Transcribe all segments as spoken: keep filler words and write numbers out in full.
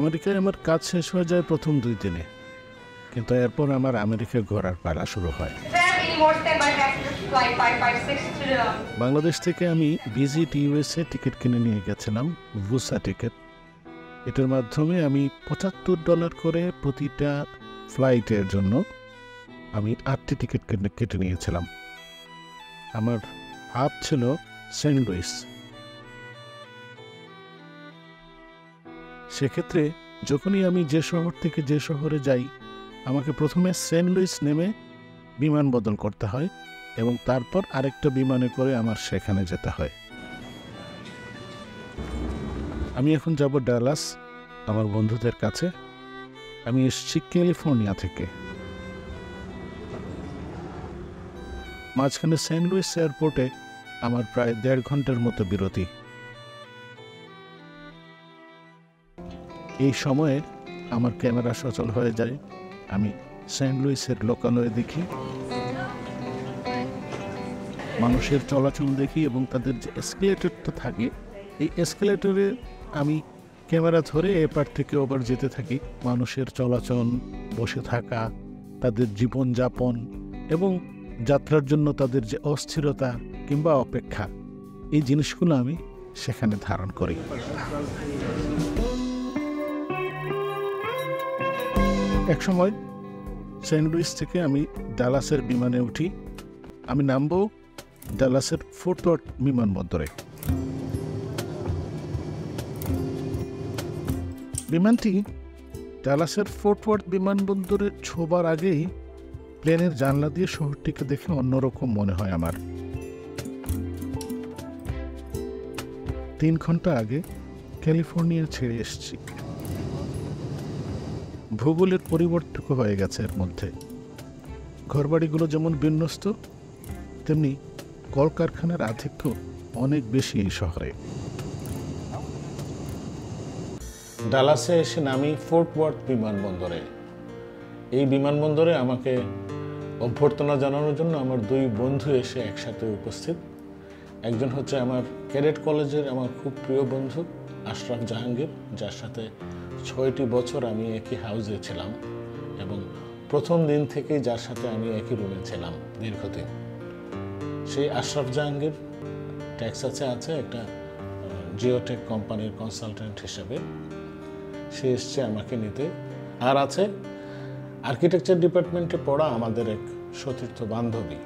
আমেরিকায় আমার কাজ শেষ হয়ে যায় প্রথম দুই দিনে, কিন্তু এরপর আমার আমেরিকা ঘোরার পালা শুরু হয়। বাংলাদেশ থেকে আমি ভিজিট ইউএসএ টিকিট কিনে নিয়ে গেছিলাম, ভিসা টিকিট। এটার মাধ্যমে আমি পঁচাত্তর ডলার করে প্রতিটা ফ্লাইটের জন্য আমি আটটি টিকিট কেটে নিয়েছিলাম। আমার হাব ছিল সেন্ট লুইস। সেক্ষেত্রে যখনই আমি যে শহর থেকে যে শহরে যাই, আমাকে প্রথমে সেন্ট লুইস নেমে বিমান বদল করতে হয় এবং তারপর আরেকটা বিমানে করে আমার সেখানে যেতে হয়। আমি এখন যাব ডালাস আমার বন্ধুদের কাছে। আমি এসেছি ক্যালিফোর্নিয়া থেকে। মাঝখানে সেন্ট লুইস এয়ারপোর্টে আমার প্রায় দেড় ঘন্টার মতো বিরতি। এই সময়ে আমার ক্যামেরা সচল হয়ে যায়। আমি সেন্ট লুইসের লোকালয়ে দেখি, মানুষের চলাচল দেখি এবং তাদের যে এসকেলেটরটা থাকে, এই এসকেলেটরে আমি ক্যামেরা ধরে এপার থেকে ওপার যেতে থাকি। মানুষের চলাচল, বসে থাকা, তাদের জীবনযাপন এবং যাত্রার জন্য তাদের যে অস্থিরতা কিংবা অপেক্ষা, এই জিনিসগুলো আমি সেখানে ধারণ করি। এক সময় সেন্ট লুইস থেকে আমি ডালাসের বিমানে উঠি। আমি নামব ডালাসের ফোর্ট ওয়ার্থ বিমানবন্দরে। বিমানটি ডালাসের ফোর্ট ওয়ার্থ বিমানবন্দরে ছোবার আগেই প্লেনের জানলা দিয়ে শহরটিকে দেখে অন্যরকম মনে হয় আমার। তিন ঘন্টা আগে ক্যালিফোর্নিয়া ছেড়ে এসেছি। ভূগোলের পরিবর্তন হয়ে গেছে এর মধ্যে। ঘরবাড়িগুলো যেমন বিন্যস্ত, তেমনি কলকারখানার আধিক্য অনেক বেশি এই শহরে। ডালাসে এসে নামি ফোর্ট ওয়ার্থ বিমানবন্দরে। এই বিমানবন্দরে আমাকে অভ্যর্থনা জানানোর জন্য আমার দুই বন্ধু এসে একসাথে উপস্থিত। একজন হচ্ছে আমার ক্যাডেট কলেজের আমার খুব প্রিয় বন্ধু আশরাফ জাহাঙ্গীর, যার সাথে ছয়টি বছর আমি একই হাউসে ছিলাম এবং প্রথম দিন থেকেই যার সাথে আমি একই রুমে ছিলাম দীর্ঘদিন। সেই আশরাফ জাহাঙ্গীর টেক্সাসে আছে একটা জিওটেক কোম্পানির কনসালট্যান্ট হিসেবে। সে এসছে আমাকে নিতে। আর আছে আর্কিটেকচার ডিপার্টমেন্টে পড়া আমাদের এক সতীর্থ বান্ধবী,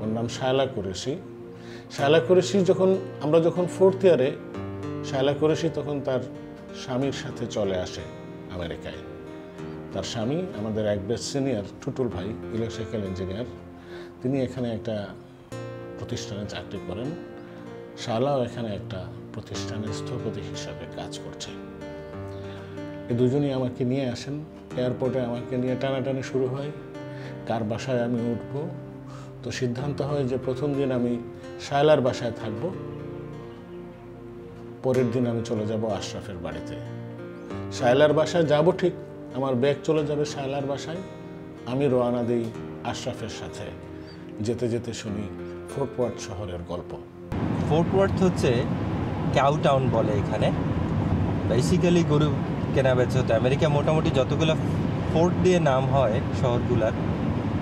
ওর নাম শায়লা কুরেশি। শায়লা কুরেশি যখন আমরা যখন ফোর্থ ইয়ারে, শায়লা কুরেশি তখন তার স্বামীর সাথে চলে আসে আমেরিকায়। তার স্বামী আমাদের এক বেস্ট সিনিয়র টুটুল ভাই, ইলেকট্রিক্যাল ইঞ্জিনিয়ার, তিনি এখানে একটা প্রতিষ্ঠানে চাকরি করেন। শায়লাও এখানে একটা প্রতিষ্ঠানের স্থপতি হিসাবে কাজ করছে। এই দুজনই আমাকে নিয়ে আসেন। এয়ারপোর্টে আমাকে নিয়ে টানাটানি শুরু হয় কার বাসায় আমি উঠব। তো সিদ্ধান্ত হয় যে প্রথম দিন আমি শায়লার বাসায় থাকব, পরের দিন আমি চলে যাব আশরাফের বাড়িতে। শায়লার বাসায় যাব ঠিক, আমার ব্যাগ চলে যাবে শায়লার বাসায়, আমি রওনা দিই আশরাফের সাথে। যেতে যেতে শুনি ফোর্ট ওয়ার্থ শহরের গল্প। ফোর্ট ওয়ার্থ হচ্ছে কাউ টাউন বলে এখানে। বেসিক্যালি গরু কেনাবেচা হতো। আমেরিকা মোটামুটি যতগুলো ফোর্ট দিয়ে নাম হয় শহরগুলার,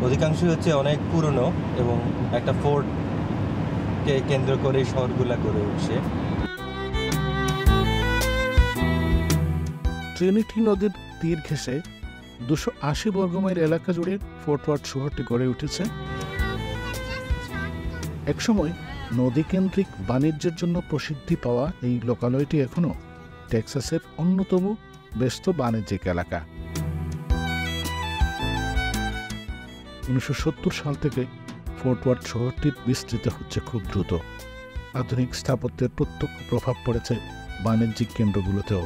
অধিকাংশই হচ্ছে অনেক পুরনো এবং একটা ফোর্টকে কেন্দ্র করে শহরগুলা গড়ে উঠছে। ট্রিনিটি নদীর তীর ঘেঁষে দুশো আশি বর্গমাইল এলাকা জুড়ে ফোর্ট ওয়ার্থ শহরটি গড়ে উঠেছে। একসময় নদীকেন্দ্রিক বাণিজ্যের জন্য প্রসিদ্ধি পাওয়া এই লোকালয়টি এখনও টেক্সাসের অন্যতম ব্যস্ত বাণিজ্যিক এলাকা। উনিশশো সত্তর সাল থেকে ফোর্ট ওয়ার্থ শহরটি বিস্তৃত হচ্ছে খুব দ্রুত। আধুনিক স্থাপত্যের প্রত্যক্ষ প্রভাব পড়েছে বাণিজ্যিক কেন্দ্রগুলোতেও।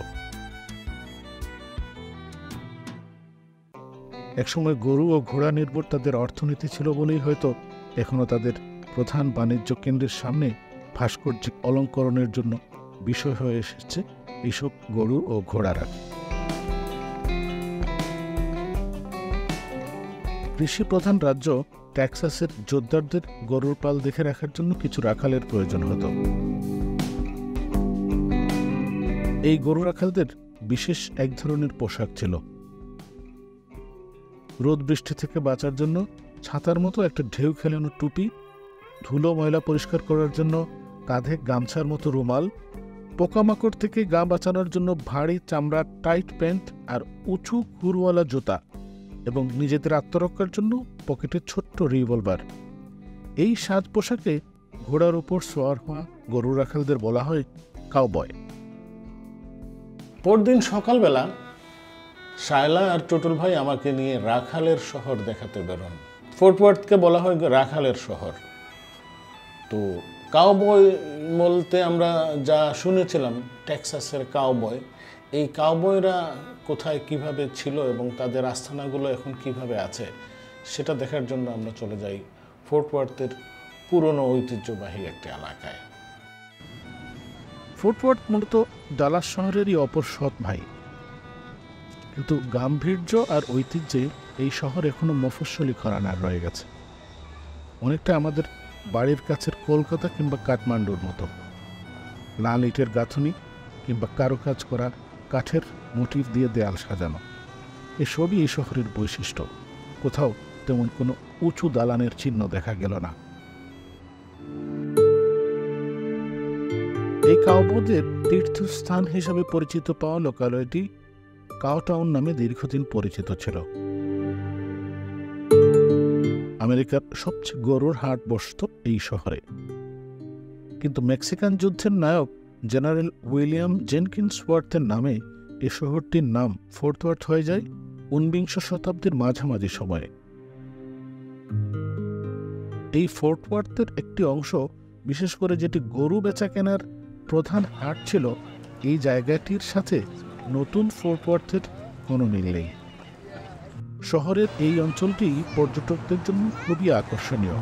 একসময় গরু ও ঘোড়া নির্ভর তাদের অর্থনীতি ছিল বলেই হয়তো এখনও তাদের প্রধান বাণিজ্য কেন্দ্রের সামনে ভাস্কর্য অলঙ্করণের জন্য বিষয় হয়ে এসেছে এইসব গরু ও ঘোড়ারা। কৃষি প্রধান রাজ্য টেক্সাসের যোদ্ধাদের গরুর পাল দেখে রাখার জন্য কিছু রাখালের প্রয়োজন হতো। এই গরু রাখালদের বিশেষ এক ধরনের পোশাক ছিল। রোদ বৃষ্টি থেকে বাঁচার জন্য ছাতার মতো একটা ঢেউ খেলানো টুপি, ধুলো ময়লা পরিষ্কার করার জন্য কাঁধে গামছার মতো রুমাল, পোকামাকড় থেকে গা বাঁচানোর জন্য ভারী চামড়ার টাইট প্যান্ট আর উঁচু হুরওয়ালা জুতা, এবং নিজেদের আত্মরক্ষার জন্য পকেটে ছোট্ট রিভলভার। এই সাজ পোশাকে ঘোড়ার উপর সোয়ার হওয়া গরু রাখালদের বলা হয় কাউবয়। পরদিন সকালবেলা শায়লা আর টুটুল ভাই আমাকে নিয়ে রাখালের শহর দেখাতে বেরোন। ফোর্ট ওয়ার্থকে বলা হয় রাখালের শহর। তো কাউবয় বলতে আমরা যা শুনেছিলাম টেক্সাসের কাউবয়, এই কাউবয়রা কোথায় কিভাবে ছিল এবং তাদের আস্থানাগুলো এখন কিভাবে আছে সেটা দেখার জন্য আমরা চলে যাই ফোর্ট ওয়ার্থের পুরনো ঐতিহ্যবাহী একটি এলাকায়। ফোর্ট ওয়ার্থ মূলত ডালাস শহরেরই অপর সৎ ভাই, কিন্তু গাম্ভীর্য আর ঐতিহ্যে এই শহর এখনো মফস্বলী ঘরানার রয়ে গেছে, অনেকটা আমাদের বাড়ির কাছের কলকাতা কিংবা কাঠমান্ডুর মতো। লাল ইটের গাঁথনি কিংবা কারুকাজ করা কাঠের মোটিভ দিয়ে দেয়াল সাজানো, এসবই এই শহরের বৈশিষ্ট্য। কোথাও তেমন কোনো উঁচু দালানের চিহ্ন দেখা গেল না। এই কাউবয়দের তীর্থস্থান হিসাবে পরিচিত পাওয়া লোকালয়টি কাউটাউন নামে দীর্ঘদিন পরিচিত ছিল। আমেরিকার সবচেয়ে গরুর হাট বসত এই শহরে, কিন্তু মেক্সিকান যুদ্ধের নায়ক জেনারেল উইলিয়াম জেনকিন্স ওয়ার্থের নামে এ শহরটির নাম ফোর্ট ওয়ার্থ হয়ে যায় ঊনবিংশ শতাব্দীর মাঝামাঝি সময়ে। এই ফোর্ট ওয়ার্থের একটি অংশ, বিশেষ করে যেটি গরু বেচা কেনার প্রধান হাট ছিল, এই জায়গাটির সাথে নতুন ফোর্ট ওয়ার্থের কোনো মিল নেই। শহরের এই অঞ্চলটি পর্যটকদের জন্য খুবই আকর্ষণীয়।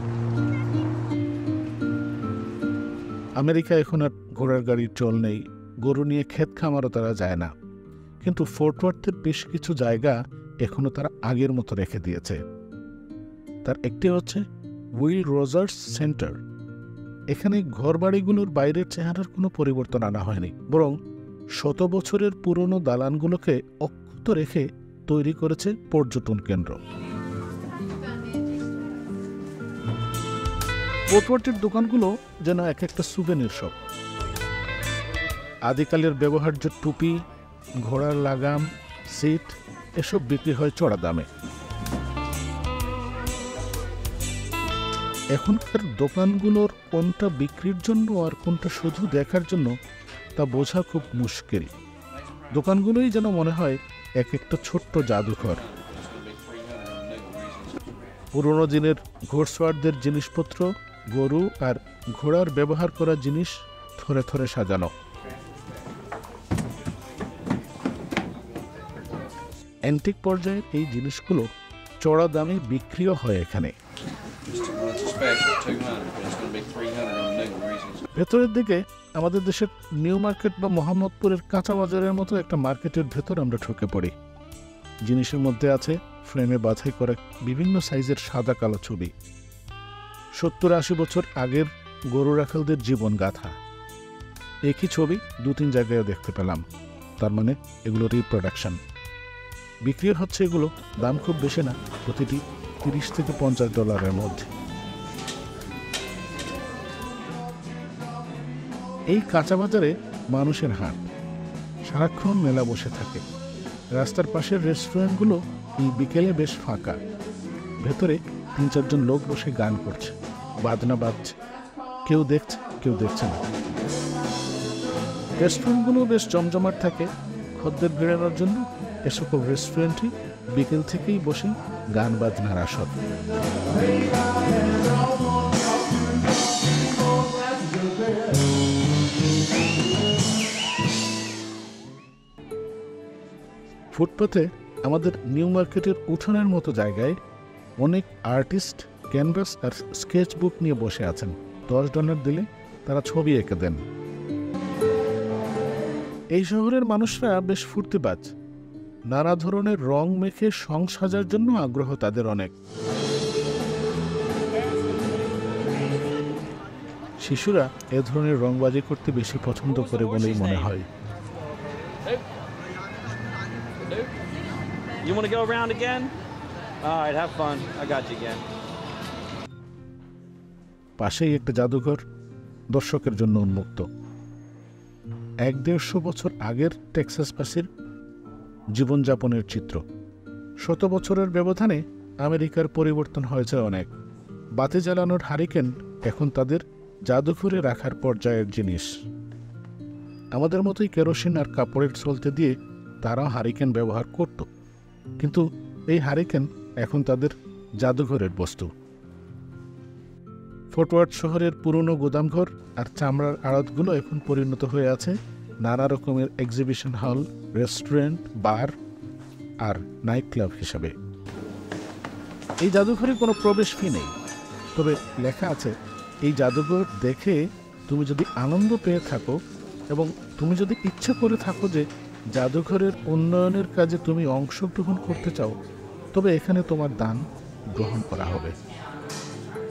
আমেরিকা এখন আর ঘোড়ার গাড়ির চল নেই, গরু নিয়ে ক্ষেত খামারও তারা যায় না, কিন্তু ফোর্ট ওয়ার্থের বেশ কিছু জায়গা এখনও তারা আগের মতো রেখে দিয়েছে। তার একটি হচ্ছে উইল রজার্স সেন্টার। এখানে ঘরবাড়িগুলোর বাইরের চেহারার কোনো পরিবর্তন আনা হয়নি, বরং শত বছরের পুরনো দালানগুলোকে অক্ষত রেখে তৈরি করেছে পর্যটন কেন্দ্র। ফোর্টওয়ার্থের দোকানগুলো যেন এক একটা সুভেনির শপ। আদিকালের ব্যবহার্য টুপি, ঘোড়ার লাগাম, সিট এসব বিক্রি হয় চড়া দামে। এখনকার দোকানগুলোর কোনটা বিক্রির জন্য আর কোনটা শুধু দেখার জন্য তা বোঝা খুব মুশকিল। দোকানগুলোই যেন মনে হয় এক একটা ছোট্ট জাদুঘর। পুরনো দিনের ঘোড়সওয়ারদের জিনিসপত্র, গরু আর ঘোড়ার ব্যবহার করা জিনিস থরে থরে সাজানো। অ্যান্টিক পর্যায়ের এই জিনিসগুলো চড়া দামে বিক্রিও হয় এখানে। ভেতরের দিকে আমাদের দেশের নিউ মার্কেট বা মোহাম্মদপুরের কাঁচা বাজারের মতো একটা মার্কেটের ভেতর আমরা ঢুকে পড়ি। জিনিসের মধ্যে আছে ফ্রেমে বাছাই করা বিভিন্ন সাইজের সাদা কালো ছবি, সত্তর আশি বছর আগের গরু রাখালদের জীবন গাথা। একই ছবি দু তিন জায়গায় দেখতে পেলাম, তার মানে এগুলো রিপ্রোডাকশন। বিক্রি হচ্ছে এগুলো, দাম খুব বেশি না, প্রতিটি তিরিশ থেকে পঞ্চাশ ডলারের মধ্যে। এই কাঁচা বাজারে মানুষের হাট, সারাক্ষণ মেলা বসে থাকে। রাস্তার পাশের রেস্টুরেন্টগুলো এই বিকেলে বেশ ফাঁকা। ভেতরে তিন চারজন লোক বসে গান করছে, বাজনা বাজছে, কেউ দেখছে কেউ দেখছে না। রেস্টুরেন্টগুলো বেশ জমজমাট থাকে। খদ্দের ভিড়ানোর জন্য এ সকল রেস্টুরেন্টই বিকেল থেকেই বসে গান বাজনার আসর। ফুটপাতে আমাদের নিউ মার্কেটের উঠোনের মতো জায়গায় অনেক আর্টিস্ট ক্যানভাস আর স্কেচ বুক নিয়ে বসে আছেন। দশ ডলার দিলে তারা ছবি এঁকে দেন। এই শহরের মানুষরা বেশ ফুর্তিবাজ, নানা ধরনের রং মেখে সং সাজার জন্য আগ্রহ তাদের অনেক। শিশুরা এ ধরনের রংবাজি করতে বেশি পছন্দ করে বলেই মনে হয়। up, dude. You want to go around again? All right, have fun. I got you again. পাশেই একটা জাদুঘর দর্শকের জন্য উন্মুক্ত। এক দেড়শো বছর আগের টেক্সাসবাসীর জীবনযাপনের চিত্র। শত বছরের ব্যবধানে আমেরিকার পরিবর্তন হয়েছে অনেক। বাতি জ্বালানোর হারিকেন এখন তাদের জাদুঘরে রাখার পর্যায়ের জিনিস। আমাদের মতোই কেরোসিন আর কাপড়ের চলতে দিয়ে তারা হারিকেন ব্যবহার করত, কিন্তু এই হারিকেন এখন তাদের জাদুঘরের বস্তু। ফোর্ট ওয়ার্থ শহরের পুরনো গোদামঘর আর চামড়ার আড়তগুলো এখন পরিণত হয়ে আছে নানা রকমের এক্সিবিশন হল, রেস্টুরেন্ট, বার আর নাইট ক্লাব হিসাবে। এই জাদুঘরে কোনো প্রবেশ ফি নেই, তবে লেখা আছে এই জাদুঘর দেখে তুমি যদি আনন্দ পেয়ে থাকো এবং তুমি যদি ইচ্ছে করে থাকো যে জাদুঘরের উন্নয়নের কাজে তুমি অংশগ্রহণ করতে চাও, তবে এখানে তোমার দান গ্রহণ করা হবে।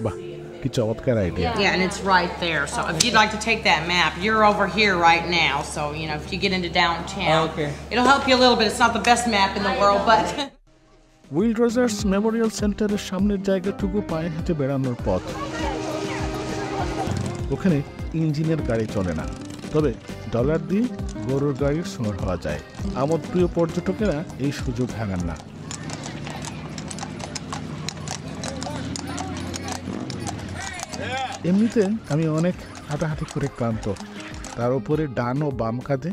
বাহ, কি চমৎকার idea. Yeah, and it's right there. So if you'd like to take that map, you're over here right now. So, you know, if you get into downtown, okay. It'll help you a little bit. It's not the best map in the world, but Will Rogers memorial সেন্টারের সামনের জায়গাটুকু পায়ে হেঁটে বেড়ানোর পথ। ওখানে ইঞ্জিনের গাড়ি চলে না, তবে ডলার দিয়ে গরুর গাড়ির সর হওয়া যায়। আমার প্রিয় পর্যটকেরা এই সুযোগ হারান না। এমনিতে আমি অনেক হাঁটাহাঁটি করে ক্লান্ত, তার উপরে ডান ও বাম কাঁধে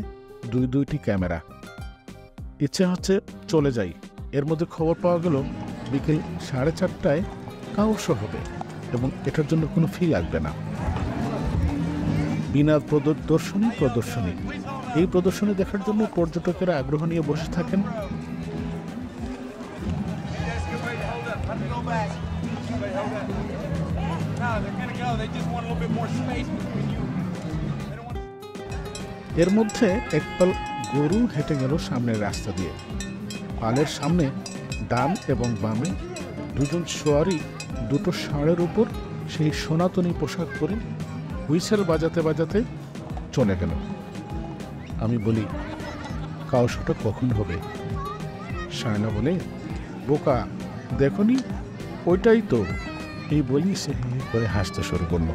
দুই দুইটি ক্যামেরা। ইচ্ছে হচ্ছে চলে যাই। এর মধ্যে খবর পাওয়া গেল বিকেল সাড়ে চারটায় কাউশো হবে এবং এটার জন্য কোনো ফি লাগবে না। বিনা প্রদর্শনী প্রদর্শনী এই প্রদর্শনী দেখার জন্য পর্যটকেরা আগ্রহ নিয়ে বসে থাকেন। এর মধ্যে একপাল গরু হেঁটে গেল সামনের রাস্তা দিয়ে। পালের সামনে ডান এবং বামে দুজন সোয়ারি দুটো ষাঁড়ের উপর সেই সনাতনী পোশাক পরে হুইসেল বাজাতে বাজাতে চলে গেল। আমি বলি, কাউশোটা কখন হবে? শায়না বলে, বোকা, দেখনি, ওইটাই তো, এই বলি সে করে হাসতে শুরু করলো।